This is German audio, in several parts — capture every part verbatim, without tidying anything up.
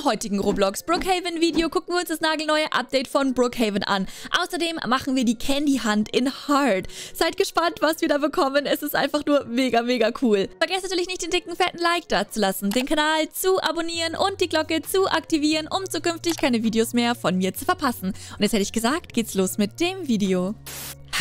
Im heutigen Roblox Brookhaven Video gucken wir uns das nagelneue Update von Brookhaven an. Außerdem machen wir die Candy Hunt in Hard. Seid gespannt, was wir da bekommen. Es ist einfach nur mega, mega cool. Vergesst natürlich nicht, den dicken, fetten Like da zu lassen, den Kanal zu abonnieren und die Glocke zu aktivieren, um zukünftig keine Videos mehr von mir zu verpassen. Und jetzt hätte ich gesagt, geht's los mit dem Video.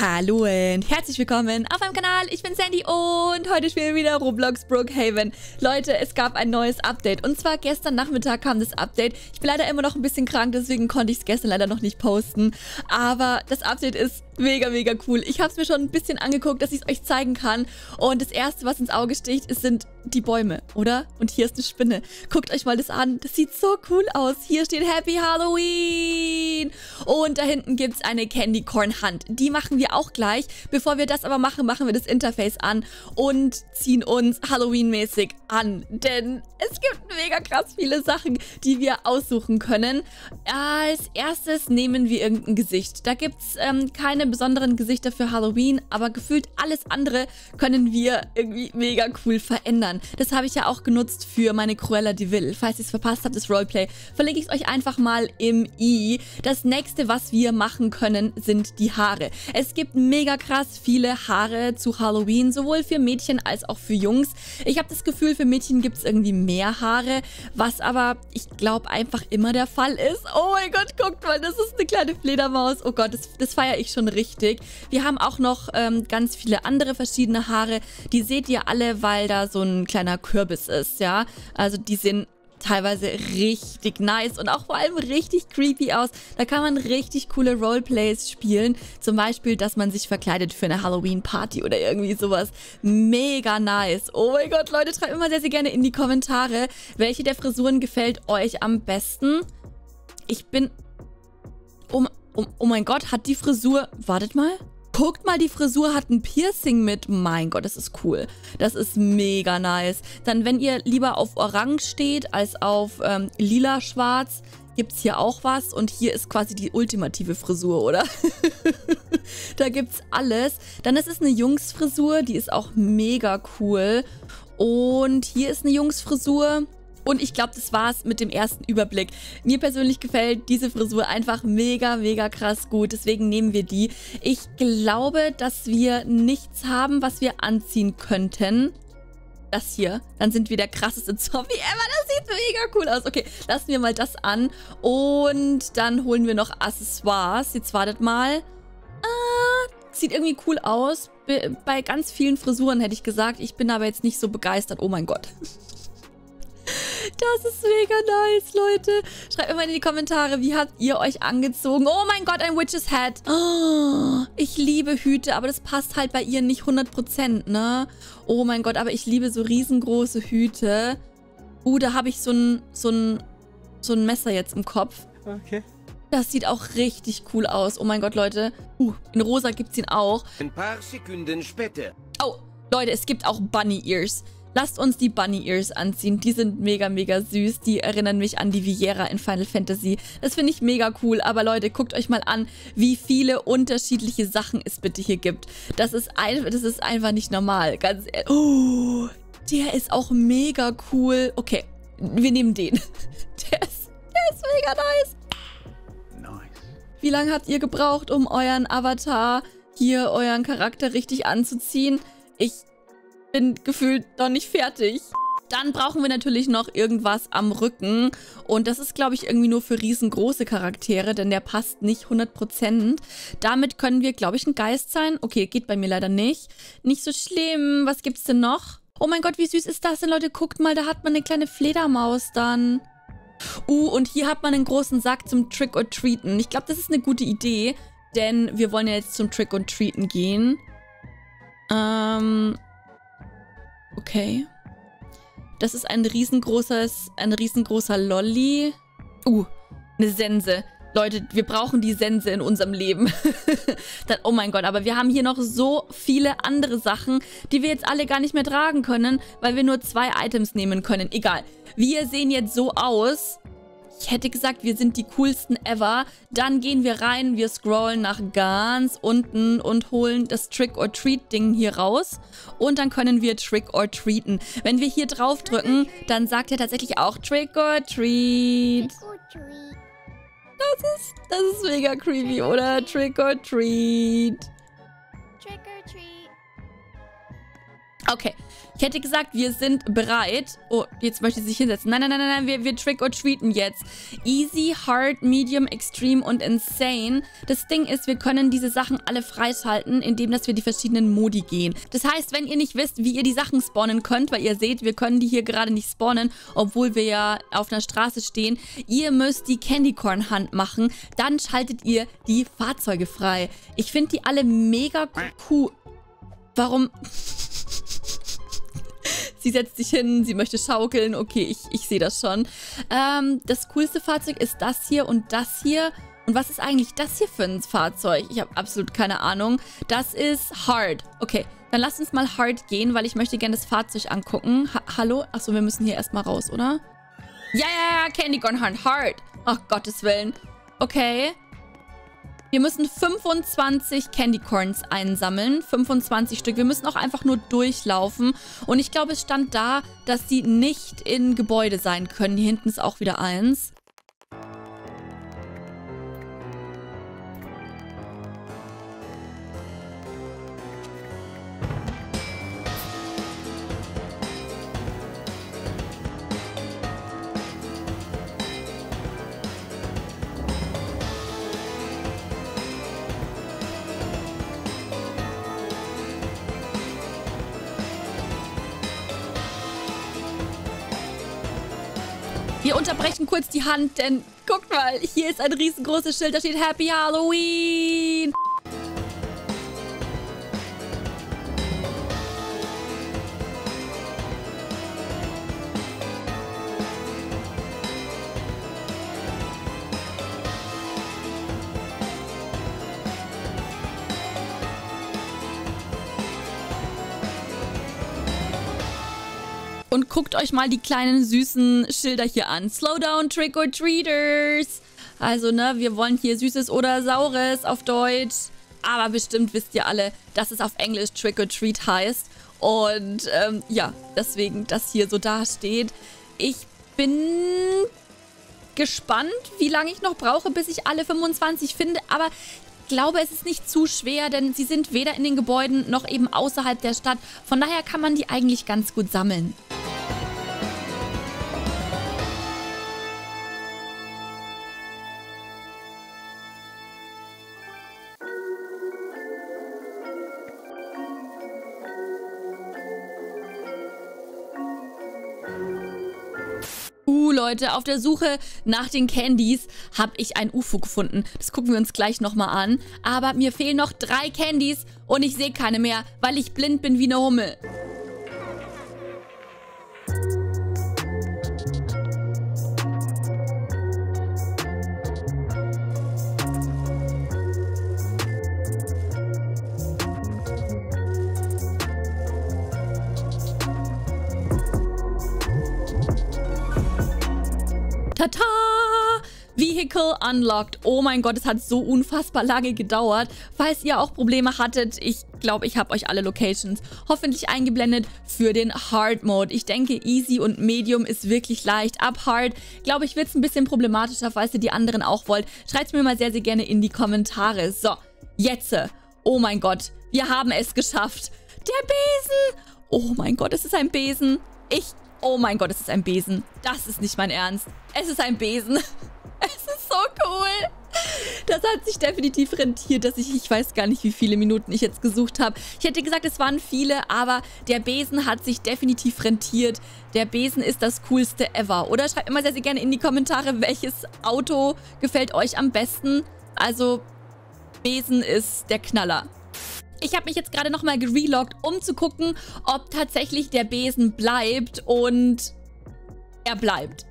Hallo und herzlich willkommen auf meinem Kanal. Ich bin Sandy und heute spielen wir wieder Roblox Brookhaven. Leute, es gab ein neues Update. Und zwar gestern Nachmittag kam das Update. Ich bin leider immer noch ein bisschen krank, deswegen konnte ich es gestern leider noch nicht posten. Aber das Update ist mega, mega cool. Ich habe es mir schon ein bisschen angeguckt, dass ich es euch zeigen kann. Und das Erste, was ins Auge sticht, ist, sind die Bäume, oder? Und hier ist eine Spinne. Guckt euch mal das an. Das sieht so cool aus. Hier steht Happy Halloween. Und da hinten gibt es eine Candy Corn Hunt. Die machen wir auch gleich. Bevor wir das aber machen, machen wir das Interface an und ziehen uns Halloween-mäßig an. Denn es gibt mega krass viele Sachen, die wir aussuchen können. Als erstes nehmen wir irgendein Gesicht. Da gibt es ähm, keine besonderen Gesichter für Halloween, aber gefühlt alles andere können wir irgendwie mega cool verändern. Das habe ich ja auch genutzt für meine Cruella de Vil. Falls ihr es verpasst habt, das Roleplay, verlinke ich es euch einfach mal im i. Das nächste, was wir machen können, sind die Haare. Es gibt mega krass viele Haare zu Halloween, sowohl für Mädchen als auch für Jungs. Ich habe das Gefühl, für Mädchen gibt es irgendwie mehr Haare, was aber, ich glaube, einfach immer der Fall ist. Oh mein Gott, guckt mal, das ist eine kleine Fledermaus. Oh Gott, das, das feiere ich schon richtig. Wir haben auch noch ähm, ganz viele andere verschiedene Haare. Die seht ihr alle, weil da so ein kleiner Kürbis ist, ja. Also die sind teilweise richtig nice und auch vor allem richtig creepy aus. Da kann man richtig coole Roleplays spielen. Zum Beispiel, dass man sich verkleidet für eine Halloween-Party oder irgendwie sowas. Mega nice. Oh mein Gott, Leute, schreibt immer sehr, sehr gerne in die Kommentare, welche der Frisuren gefällt euch am besten. Ich bin... Oh, oh, oh mein Gott, hat die Frisur... Wartet mal. Guckt mal, die Frisur hat ein Piercing mit. Mein Gott, das ist cool. Das ist mega nice. Dann, wenn ihr lieber auf Orange steht als auf ähm, lila-schwarz, gibt es hier auch was. Und hier ist quasi die ultimative Frisur, oder? Da gibt es alles. Dann ist es eine Jungsfrisur, die ist auch mega cool. Und hier ist eine Jungsfrisur. Und ich glaube, das war's mit dem ersten Überblick. Mir persönlich gefällt diese Frisur einfach mega, mega krass gut. Deswegen nehmen wir die. Ich glaube, dass wir nichts haben, was wir anziehen könnten. Das hier. Dann sind wir der krasseste Zombie ever. Das sieht mega cool aus. Okay, lassen wir mal das an. Und dann holen wir noch Accessoires. Jetzt wartet mal. Ah, sieht irgendwie cool aus. Bei ganz vielen Frisuren hätte ich gesagt. Ich bin aber jetzt nicht so begeistert. Oh mein Gott. Das ist mega nice, Leute. Schreibt mir mal in die Kommentare, wie habt ihr euch angezogen? Oh mein Gott, ein Witch's Hat. Oh, ich liebe Hüte, aber das passt halt bei ihr nicht hundert Prozent, ne? Oh mein Gott, aber ich liebe so riesengroße Hüte. Uh, da habe ich so ein, so ein, so ein Messer jetzt im Kopf. Okay. Das sieht auch richtig cool aus. Oh mein Gott, Leute. Uh, in rosa gibt's ihn auch. Ein paar Sekunden später. Oh, Leute, es gibt auch Bunny Ears. Lasst uns die Bunny Ears anziehen. Die sind mega, mega süß. Die erinnern mich an die Viera in Final Fantasy. Das finde ich mega cool. Aber Leute, guckt euch mal an, wie viele unterschiedliche Sachen es bitte hier gibt. Das ist, ein, das ist einfach nicht normal. Ganz ehrlich. Oh, der ist auch mega cool. Okay, wir nehmen den. Der ist, der ist mega nice. Nice. Wie lange habt ihr gebraucht, um euren Avatar, hier euren Charakter richtig anzuziehen? Ich... bin gefühlt noch nicht fertig. Dann brauchen wir natürlich noch irgendwas am Rücken. Und das ist, glaube ich, irgendwie nur für riesengroße Charaktere, denn der passt nicht hundert Prozent. Damit können wir, glaube ich, ein Geist sein. Okay, geht bei mir leider nicht. Nicht so schlimm. Was gibt's denn noch? Oh mein Gott, wie süß ist das denn, Leute? Guckt mal, da hat man eine kleine Fledermaus dann. Uh, und hier hat man einen großen Sack zum Trick-or-Treaten. Ich glaube, das ist eine gute Idee, denn wir wollen ja jetzt zum Trick-or-Treaten gehen. Ähm... Okay. Das ist ein riesengroßes, ein riesengroßer Lolli. Uh, eine Sense. Leute, wir brauchen die Sense in unserem Leben. Dann, oh mein Gott, aber wir haben hier noch so viele andere Sachen, die wir jetzt alle gar nicht mehr tragen können, weil wir nur zwei Items nehmen können. Egal. Wir sehen jetzt so aus. Ich hätte gesagt, wir sind die coolsten ever. Dann gehen wir rein, wir scrollen nach ganz unten und holen das Trick-or-Treat-Ding hier raus. Und dann können wir Trick-or-Treaten. Wenn wir hier drauf drücken, dann sagt er tatsächlich auch Trick-or-Treat. Das ist, das ist mega creepy, oder? Trick-or-Treat. Okay. Ich hätte gesagt, wir sind bereit. Oh, jetzt möchte sie sich hinsetzen. Nein, nein, nein, nein, wir, wir trick-or-treaten jetzt. Easy, hard, medium, extreme und insane. Das Ding ist, wir können diese Sachen alle freischalten, indem dass wir die verschiedenen Modi gehen. Das heißt, wenn ihr nicht wisst, wie ihr die Sachen spawnen könnt, weil ihr seht, wir können die hier gerade nicht spawnen, obwohl wir ja auf einer Straße stehen, ihr müsst die Candy Corn Hunt machen, dann schaltet ihr die Fahrzeuge frei. Ich finde die alle mega cool. Warum... Sie setzt sich hin, sie möchte schaukeln. Okay, ich, ich sehe das schon. Ähm, das coolste Fahrzeug ist das hier und das hier. Und was ist eigentlich das hier für ein Fahrzeug? Ich habe absolut keine Ahnung. Das ist Hard. Okay, dann lasst uns mal Hard gehen, weil ich möchte gerne das Fahrzeug angucken. Ha Hallo? Achso, wir müssen hier erstmal raus, oder? Ja, ja, ja, Candy Corn Hunt, Hard. Ach, Gottes Willen. Okay. Wir müssen fünfundzwanzig Candy Corns einsammeln, fünfundzwanzig Stück. Wir müssen auch einfach nur durchlaufen. Und ich glaube, es stand da, dass sie nicht in Gebäude sein können. Hier hinten ist auch wieder eins. Wir unterbrechen kurz die Hand, denn guckt mal, hier ist ein riesengroßes Schild, da steht Happy Halloween. Und guckt euch mal die kleinen süßen Schilder hier an. Slow down, Trick-or-Treaters. Also, ne, wir wollen hier Süßes oder Saures auf Deutsch. Aber bestimmt wisst ihr alle, dass es auf Englisch Trick-or-Treat heißt. Und ähm, ja, deswegen, dass hier so dasteht. Ich bin gespannt, wie lange ich noch brauche, bis ich alle fünfundzwanzig finde. Aber... ich glaube, es ist nicht zu schwer, denn sie sind weder in den Gebäuden noch eben außerhalb der Stadt. Von daher kann man die eigentlich ganz gut sammeln. Leute, auf der Suche nach den Candies habe ich ein U F O gefunden. Das gucken wir uns gleich nochmal an. Aber mir fehlen noch drei Candies und ich sehe keine mehr, weil ich blind bin wie eine Hummel. Tata! Vehicle unlocked. Oh mein Gott, es hat so unfassbar lange gedauert. Falls ihr auch Probleme hattet, ich glaube, ich habe euch alle Locations hoffentlich eingeblendet für den Hard Mode. Ich denke, Easy und Medium ist wirklich leicht. Ab Hard, glaube ich, wird es ein bisschen problematischer, falls ihr die anderen auch wollt. Schreibt es mir mal sehr, sehr gerne in die Kommentare. So, jetzt. Oh mein Gott, wir haben es geschafft. Der Besen! Oh mein Gott, es ist ein Besen. Ich... Oh mein Gott, es ist ein Besen. Das ist nicht mein Ernst. Es ist ein Besen. Es ist so cool. Das hat sich definitiv rentiert, dass ich, ich weiß gar nicht, wie viele Minuten ich jetzt gesucht habe. Ich hätte gesagt, es waren viele, aber der Besen hat sich definitiv rentiert. Der Besen ist das coolste ever, oder? Schreibt immer sehr, sehr gerne in die Kommentare, welches Auto gefällt euch am besten. Also, Besen ist der Knaller. Ich habe mich jetzt gerade nochmal gereloggt, um zu gucken, ob tatsächlich der Besen bleibt und er bleibt.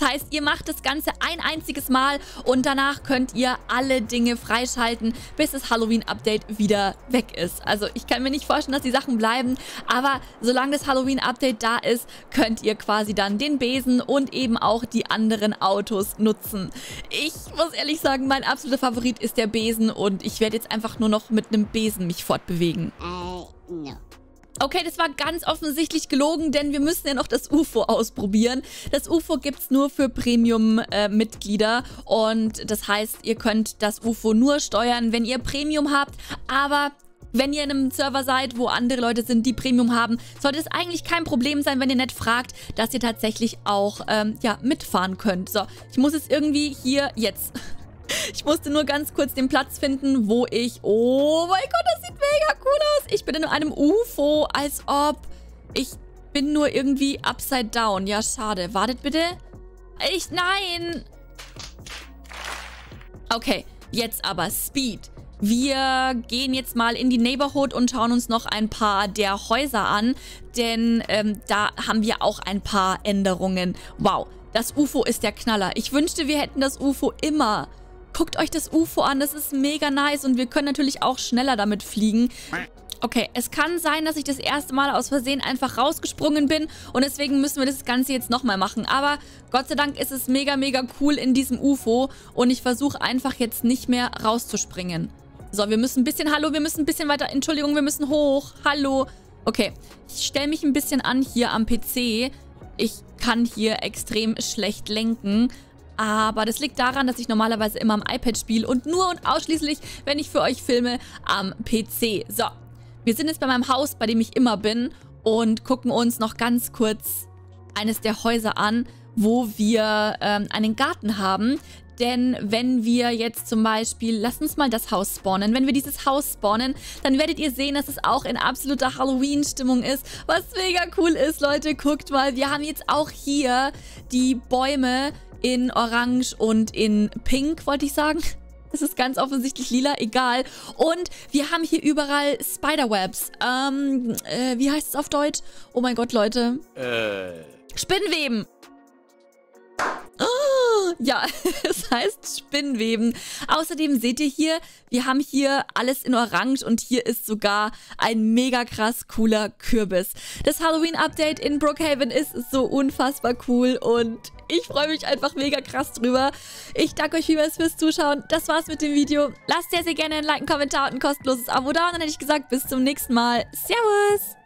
Das heißt, ihr macht das Ganze ein einziges Mal und danach könnt ihr alle Dinge freischalten, bis das Halloween-Update wieder weg ist. Also ich kann mir nicht vorstellen, dass die Sachen bleiben, aber solange das Halloween-Update da ist, könnt ihr quasi dann den Besen und eben auch die anderen Autos nutzen. Ich muss ehrlich sagen, mein absoluter Favorit ist der Besen und ich werde jetzt einfach nur noch mit einem Besen mich fortbewegen. Äh, no. Okay, das war ganz offensichtlich gelogen, denn wir müssen ja noch das U F O ausprobieren. Das U F O gibt es nur für Premium-Mitglieder äh, und das heißt, ihr könnt das U F O nur steuern, wenn ihr Premium habt, aber... Wenn ihr in einem Server seid, wo andere Leute sind, die Premium haben, sollte es eigentlich kein Problem sein, wenn ihr nicht fragt, dass ihr tatsächlich auch ähm, ja, mitfahren könnt. So, ich muss jetzt irgendwie hier jetzt... Ich musste nur ganz kurz den Platz finden, wo ich... Oh mein Gott, das sieht mega cool aus. Ich bin in einem U F O, als ob... Ich bin nur irgendwie upside down. Ja, schade. Wartet bitte. Ich... Nein! Okay, jetzt aber Speed. Wir gehen jetzt mal in die Neighborhood und schauen uns noch ein paar der Häuser an, denn ähm, da haben wir auch ein paar Änderungen. Wow, das U F O ist der Knaller. Ich wünschte, wir hätten das U F O immer. Guckt euch das U F O an, das ist mega nice und wir können natürlich auch schneller damit fliegen. Okay, es kann sein, dass ich das erste Mal aus Versehen einfach rausgesprungen bin und deswegen müssen wir das Ganze jetzt nochmal machen. Aber Gott sei Dank ist es mega, mega cool in diesem U F O und ich versuche einfach jetzt nicht mehr rauszuspringen. So, wir müssen ein bisschen... Hallo, wir müssen ein bisschen weiter... Entschuldigung, wir müssen hoch. Hallo. Okay, ich stelle mich ein bisschen an hier am P C. Ich kann hier extrem schlecht lenken. Aber das liegt daran, dass ich normalerweise immer am iPad spiele. Und nur und ausschließlich, wenn ich für euch filme, am P C. So, wir sind jetzt bei meinem Haus, bei dem ich immer bin. Und gucken uns noch ganz kurz eines der Häuser an, wo wir ähm, einen Garten haben. Denn wenn wir jetzt zum Beispiel, lasst uns mal das Haus spawnen. Wenn wir dieses Haus spawnen, dann werdet ihr sehen, dass es auch in absoluter Halloween-Stimmung ist. Was mega cool ist, Leute, guckt mal. Wir haben jetzt auch hier die Bäume in Orange und in Pink, wollte ich sagen. Es ist ganz offensichtlich lila, egal. Und wir haben hier überall Spiderwebs. Ähm, äh, wie heißt es auf Deutsch? Oh mein Gott, Leute. Äh. Spinnweben. Oh, ja, es heißt Spinnweben. Außerdem seht ihr hier, wir haben hier alles in Orange und hier ist sogar ein mega krass cooler Kürbis. Das Halloween-Update in Brookhaven ist so unfassbar cool und ich freue mich einfach mega krass drüber. Ich danke euch vielmals fürs Zuschauen. Das war's mit dem Video. Lasst sehr, sehr gerne einen Like, einen Kommentar und ein kostenloses Abo da. Und dann hätte ich gesagt, bis zum nächsten Mal. Servus!